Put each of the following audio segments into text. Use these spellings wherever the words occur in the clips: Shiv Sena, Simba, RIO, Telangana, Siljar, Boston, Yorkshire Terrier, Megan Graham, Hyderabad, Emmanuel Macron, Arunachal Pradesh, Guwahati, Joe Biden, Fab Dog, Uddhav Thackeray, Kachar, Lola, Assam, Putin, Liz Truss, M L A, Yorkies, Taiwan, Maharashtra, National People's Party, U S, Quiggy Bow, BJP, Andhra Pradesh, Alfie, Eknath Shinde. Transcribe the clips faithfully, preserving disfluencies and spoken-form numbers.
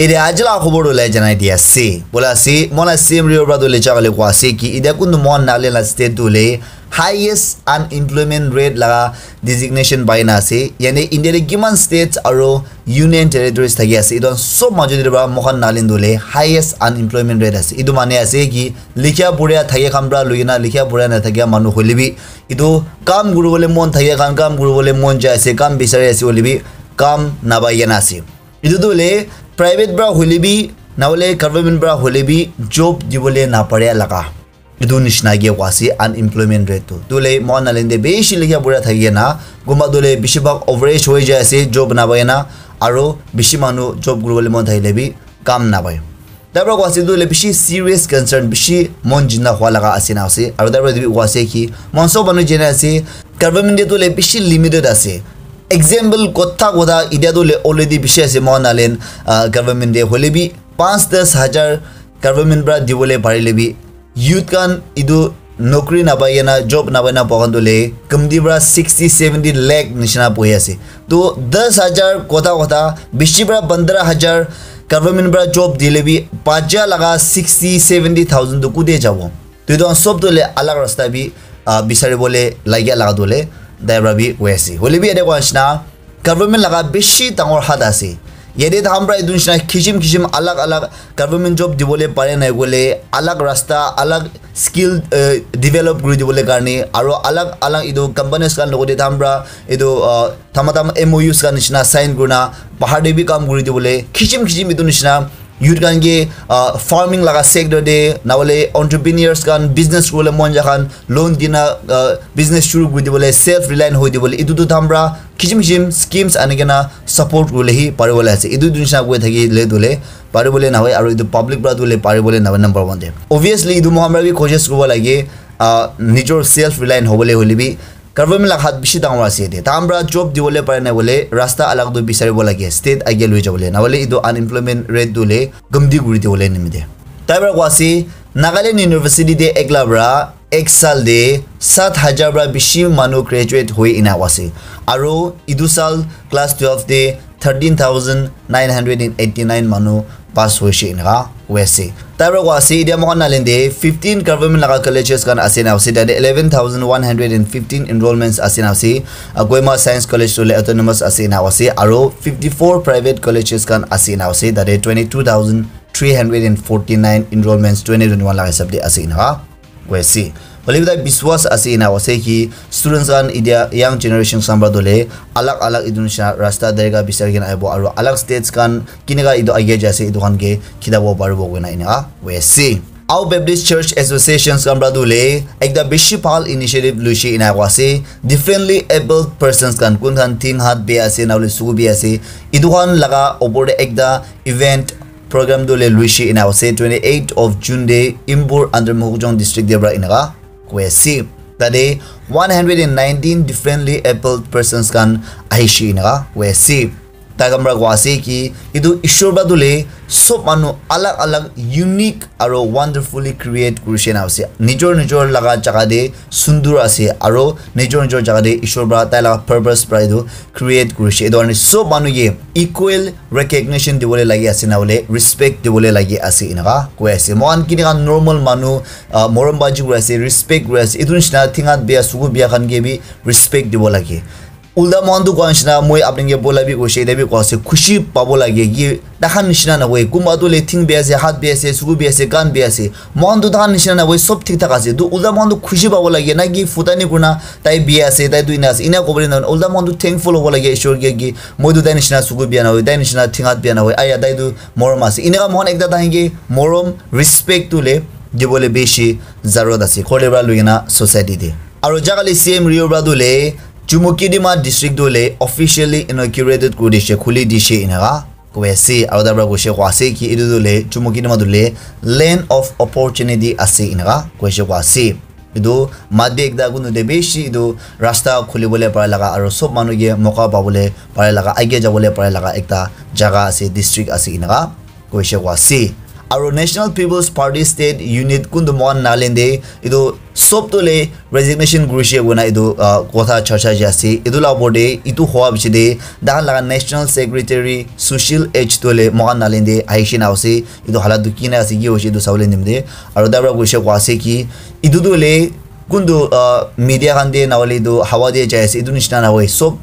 Ida ajla khuburu le janai dia se bola se mona simrio brado le chagale kwa se ki ida kundu mon nale la state to le highest unemployment rate laga designation by na se yani India le given states aro union territories thagi ase idon sob majori ba mohan nalin dole highest unemployment rate ase idu mane ase ki likhya puria thagi kamra loina likhya puria na thagi manu holibi idu kam guru bole mon thagi kam kam guru bole mon ja ase kam bisare ase holibi kam nabayana ase idu dole private bra holibi nawle government bra holibi job dibole na pare laga idu nishnage wasi unemployment rate to dole mon nalinde beshi likhya puria thagi na goma dole bishibak average hoye ja ase job nabayana Aro Bishimanu job global monthailebi kam nabai. Dabra wasidu lebishi serious concern bishi monjina hualaga asinasi. Aro dabra dibi waseki monso banu genasi government to lebishi limited ase. Example kotha koda idadu le already bishi ase monalen government de holebi pans das hajar government bra divole parilebi youth kan idu Nokri nabayana job nabayana pagandole kamdibra sixty seventy lakh nishana poyase. To das hajar kota kota bishibra bandra hajar government bra job dilebi paja laga sixty seventy thousand to kude jabo. To don sob dole alag rasta bi bisaribole lagya lagadole dabrabi wesi. Holibi adequashna government laga bishi tangor hadasi. Yede Hambra Dunshna Kishim Kishim Alag Alag government job divole parenegole Alag Rasta Alag skill develop grid karne aro alag alag ido companies kan logode thambra ido thamatam M O Us kan nishna sign guna bahade bi kam guri dibole khishim khishim ido nishna youth kan ge farming laga sector de nawale entrepreneurs kan business role monja kan loan dina business shuru guri dibole self reliant hoy dibole ido to thambra khishim khishim schemes anegena support gule hi paribole ase ido dunshna koi thagi le dole Paribole na hoy aru idu public bra dole paribole na number one de obviously idu mohamra bi khoshes kuba lage nijor self reliant hobole holibi government la hat bishi dangwa ase de tambra job dibole pare na bole rasta alag do bisaribo lage state age lui jabole na bole idu unemployment rate dole gamdi guri dole nimide taibra kwasi Nagaland university de eklabra ek sal de seven thousand bra bishi manu graduate hoi ina wase aru idu sal class twelve de thirteen thousand nine hundred eighty-nine manu pass hoise inga wese tabra wasi dia mon nalinde fifteen government laga colleges kan asena wase de eleven thousand one hundred fifteen enrollments asena wase Goima science college to autonomous asena wase aro fifty-four private colleges kan asena wase de twenty-two thousand three hundred forty-nine enrollments twenty twenty-one laga sabde asena wese Bolivda biswas asena wase ki students kan India young generation sambra dole alag alag Indonesia rasta derga bisargen aibo aro alag states kan kinega ido age jase ido kan ge kidabo parbo gena ina wese Our Baptist Church Associations kan bradule ekda bishi phal initiative lushi ina wase differently abled persons kan kunhan tin hat be ase nawle su be ase ido kan laga opore ekda event program dole lushi ina wase twenty-eighth of June day Impur under Mukhjong district debra inaga Kwesi tade one hundred nineteen differently abled persons kan aishi na kwesi tagamra kwasi ki idu ishor badule sob manu alag alag unique aro wonderfully create kurushen ase nijor nijor laga jaga de sundur ase aro nijor nijor jaga de ishor bra taila purpose pride create kurushe idon sob manu ye equal recognition dibole lagi ase nawle respect dibole lagi ase inaga kwesi mon kinika normal manu morombaji kurase respect kurase idun shna thingat bia sugu bia khan ge bi respect dibole lagi Ulda Mondu Ganshna Moy Abnenge Bolabi Goshe Debi Kwase Kushi Pabolagi Dahan Nishana way Kumadule Ting Biase Hat Biase Sugu Biase Gan Biase Mondu Dahan Nishana way Sop Tikase do Ulda Mondu Kushi Babolagi Nagi Futani Guna Tai Biase Tai Duinas Ina Gobrinan Ulda Mondu thankful Bolagi Shorgegi Modu Danishna Sugu Biana Danishna Tingat Biana way Aya Daidu Moromas Ina Mon Ekda Dangi Morom respect to Le Dibole Bishi Zarodasi Kolebra Luina Society De Arojagali C M Rio Bradule Chumukidima district dole officially inaugurated kudishe khuli dishe inaga kwesi arodabra goshe kwasi ki idu dole Chumukidima dole land of opportunity ase inaga kwesi kwasi idu madde ekda gunu debeshi idu rasta khulibole para laga aro sob manuge moka pabole para laga age jabole para laga ekta jaga ase district ase inaga kwesi kwasi Our National People's Party state unit kunduman nalende ido sobtole resignation gurishe guna ido kotha charcha jasi idu la bode itu hoa bichide da la National Secretary Sushil H tole man nalende aishin ause idu halatu kina asi gi hoshi idu sawle nimde aro dabra gurishe kwase ki idu dole kundu media gande nawle do hawade jasi idu nishna nawe sob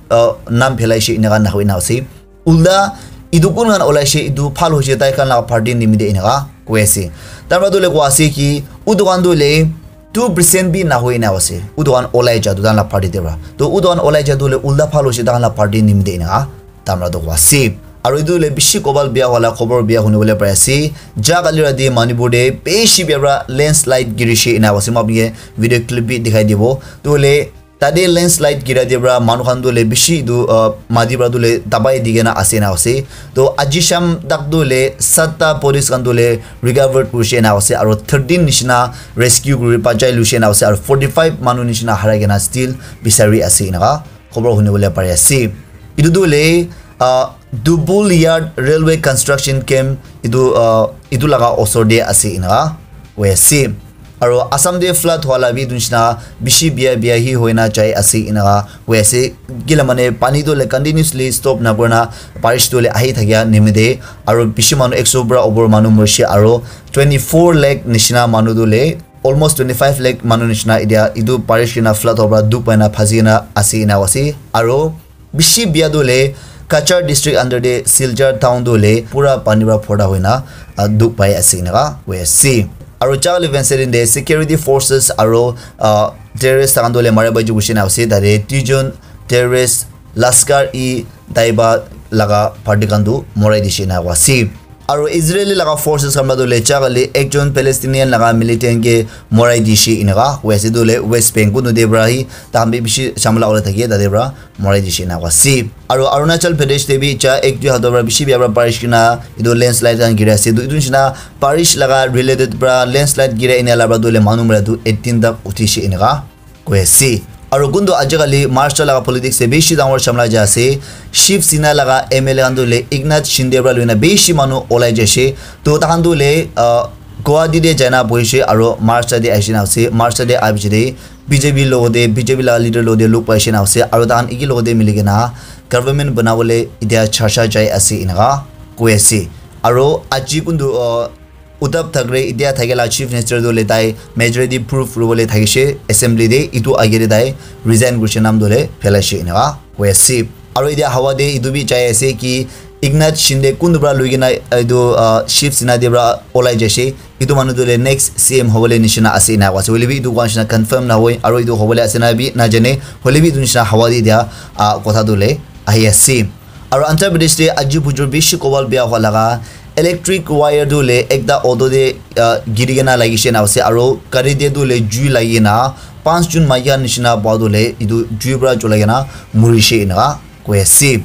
nam phelaishe inaga nawe nause ulda idu kungan olashi idu phal hoje tai kan la party nimide inaga kwese tamra dole kwase ki udwan dole two percent bi na hoina wase udwan olai jadu dan la party debra to udwan olai jadu le ulda phal hoje dan la party nimide inaga tamra do kwase aru idu le bishi kobal bia wala khobor bia hune bole parasi jagali radi manibode beshi bia landslide girishi ina wase mabye video clip bi dikhai dibo dole tade landslide gira debra manuhan dole bishi du madibra dole dabai digena asena ase to ajisham dak dole satta police kan dole recovered kushena ase aro thirteen nishna rescue guri pajai lushena ase aro forty-five manu nishna haragena still bisari asena ga khobor hune bole pare ase idu dole Dubul Yard railway construction camp idu idu laga osorde asena we see aro Assam de flood wala bi dunshna bishi bia bia hi hoina chai ase ina wese gilamane pani to le continuously stop na gorna parish to le ahi thagya nimide aro bishi manu one hundred bra over manu murshi aro twenty-four lakh nishna manu dole almost twenty-five lakh manu nishna idia idu parish na flood obra dupaina phazina ase ina wase aro bishi bia dole Kachar district under the Siljar town dole pura pani bra phoda hoina dupai ase ina wese Aro chakali venserin de security forces aro terrorist takandole marabaji gushina ase dare tijon terrorist laskar e daiba laga partikandu morai dishina wasi aro Israeli laga forces kamadole chakali ekjon Palestinian laga militant ke morai dishi inaga wasi dole West Bengal no debrahi tambe bishi shamla ole thakiye dadebra morai dishina wasi aro Arunachal Pradesh te bi cha ek jo hadobra bishi bia parish kina idu landslide an gira ase idu china parish laga related bra landslide gira ina labra dole manumra du eighteen da utishi inaga kwesi aro gundo ajagali Maharashtra laga politics te bishi damor shamla jase Shiv Sena laga M L A andole Eknath Shinde bra loina bishi manu olai jase to takandole Guwahati de jana boise aro Maharashtra de aishin ase Maharashtra de abjide B J P logo de B J P la leader logo de lok paishin ase aro dan igi logo de miligena government banawole idia charsha jai ase inaga kwese aro aji kundu Uddhav Thackeray idia thagela chief minister dole tai majority proof rule thagishe assembly de itu agere dai resign gushe nam dole felashe inaga kwese aro idia hawa de idu bi jai ase ki Eknath Shinde kundubra luigena idu Shiv Sena debra olai jase idu manu dole next C M hobole nishna ase ina wase hole bi idu ganshna confirm na hoy aro idu hobole ase na bi na jane hole bi dunishna hawa di dia kotha dole ahi ase aro Andhra Pradesh de aji bujur bishi kobal bia holaga electric wire dole ekda odo de girigena lagishe na wase aro kari de dole ju lagina five June maya nishna badole idu ju bra jolagena murishe ina kwese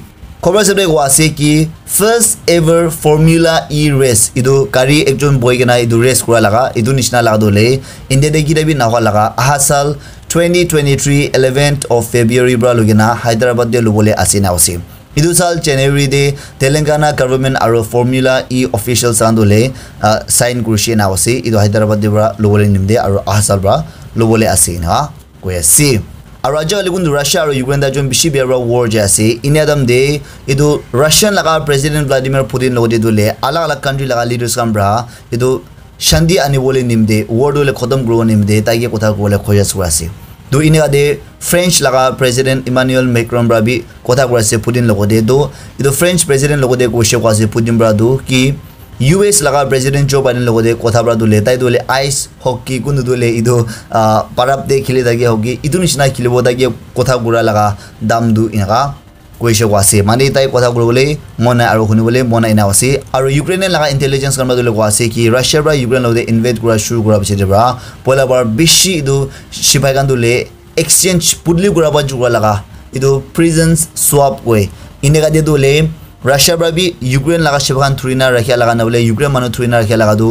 खबर सबरे वासे की first ever formula E race इदु कारी एकजन बॉयगना इदु race कुरा लगा इदु निशना लगा दोले इंडिया दे गिरेबी नावा लगा आहा साल twenty twenty-three eleventh of February ब्रा लुगना हैदराबाद दे लुबोले आसिना ओसी इदु साल जनवरी दे तेलंगाना गवर्नमेंट आरो फॉर्मूला ई ऑफिशियल सांदोले साइन कुरशे ना ओसी इदु हैदराबाद दे ब्रा लुबोले निमदे आरो आहा साल ब्रा लुबोले आसिना कोयसी Araja legundu Russia or Ukraine da jom bishi bia war jase inadam de idu Russian laga President Vladimir Putin lode dole ala ala country laga leaders kambra idu shandi ani bole nimde war dole khodam gro nimde ta ye kotha bole khojas kurase do inade French laga President Emmanuel Macron bra bi kotha kurase Putin lode do idu French President lode koshe kwase Putin bra do ki U S laga President Joe Biden logode kotha bra dole tai dole ice hockey kundu dole idu parab de khile dagi hockey idu nishna khilebo dagi kotha gura laga dam du inaga koise wase mane tai kotha gurole mona aru hune bole mona ina wase aru Ukraine laga intelligence kanba dole wase ki Russia bra Ukraine logode invade gura shuru gura biche bra pola bar bishi idu shibai kan dole exchange pudli gura ba jura laga idu prisons swap way inega de dole Russia brabi Ukraine laga shibhan thurina rakhiya laga na bole Ukraine manu thurina rakhiya laga du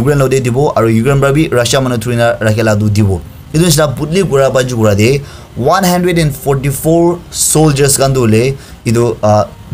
Ukraine lode dibo aru Ukraine brabi Russia manu thurina rakhiya laga du dibo idun sida putli gura ba jura de one hundred forty-four soldiers kan dole idu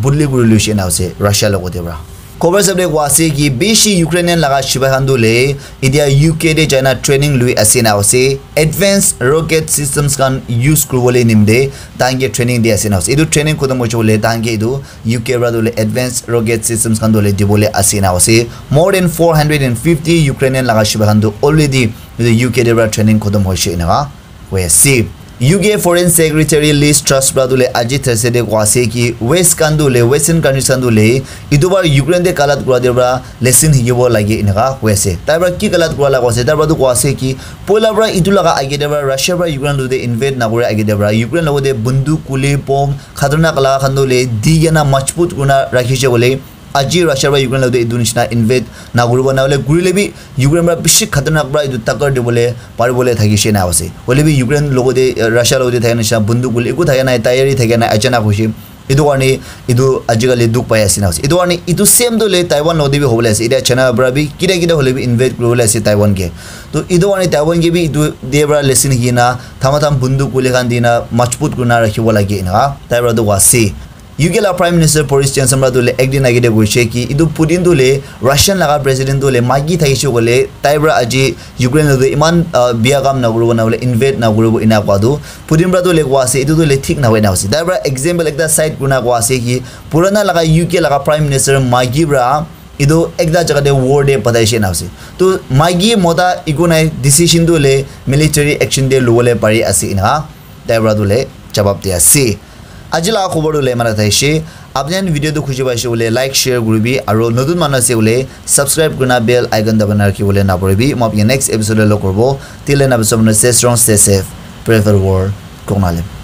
putli gura lushena ase Russia logode bra Kobar sabde wasi ki bishi Ukrainian laga shibahandule India U K de China training lui asina ose advanced rocket systems kan use kurwole nimde tange training de asina ose. Idu training kodam hochole tange idu U K ra dole advanced rocket systems kan dole dibole asina ose. More than four hundred fifty Ukrainian laga shibahandu already the U K de ra training kodam hoche inaga. We see. U K Foreign Secretary Liz Truss Bradule Aji Thursday Waseki West Kandule Western countries Kandule Idubar Ukraine de Kalat Gradebra lesson Hibo Lagi in Ra Wese. Tabra Kikalat Guala was a Tabradu Waseki Polabra Idulaga Agedebra Russia Ukraine do they invade Nagura Agedebra Ukraine over the Bundu Kule Pom Kaduna Kala Kandule Diana Machput Guna Rakishole Aji Russia Ukraine of the Idunishna invade Naguru Navale Gulebi Ukraine Bishi Katanabra to Takar Debole Parvole Tagishin House. Olebi Ukraine logo de Russia Lodi Tanisha Bundukul Ikutayana Tayari Tagana Ajana Hushim Iduani Idu Ajigali Dupayasin House. Iduani Itu Sem Dole Taiwan Lodi Holes Ida Chana Brabi Kida Gida Holebi invade Glolesi Taiwan Gay. To Iduani Taiwan Gibi do Debra Lesson Hina Tamatam Bundukulikandina Machput Gunara Hiwala Gina Taira do Wasi. U K Prime Minister Boris Johnson Bradule Egdin Agede Busheki, Idu Putin Dule, Russian Laga President Dule, Magi Taishole, Taibra Aji, Ukraine, the Iman Biagam Naguru, Navle, invade Naguru in Aguadu, Putin Bradule Guase, Idule Tik Nawenausi. Taibra example like that side Guna Guaseki, Purana Laga U K Laga Prime Minister Magibra. Ido ekda jagade war de padaishin ase to Magi Moda Iguna decision Dule, military action de Luole Pari Asina, Taibra Dule, Chabaptia C. Ajila Kuboru Lemana Taishi, Abdian video to Kujibashi, like, share, Gurubi, Aro Nodun Manasule, subscribe Guna Bell, Icon Dabanaki Wule Naburubi, Mob your next episode of Lokorbo, till an episode of Stay Strong, Stay Safe, Prefer War, Kongalim.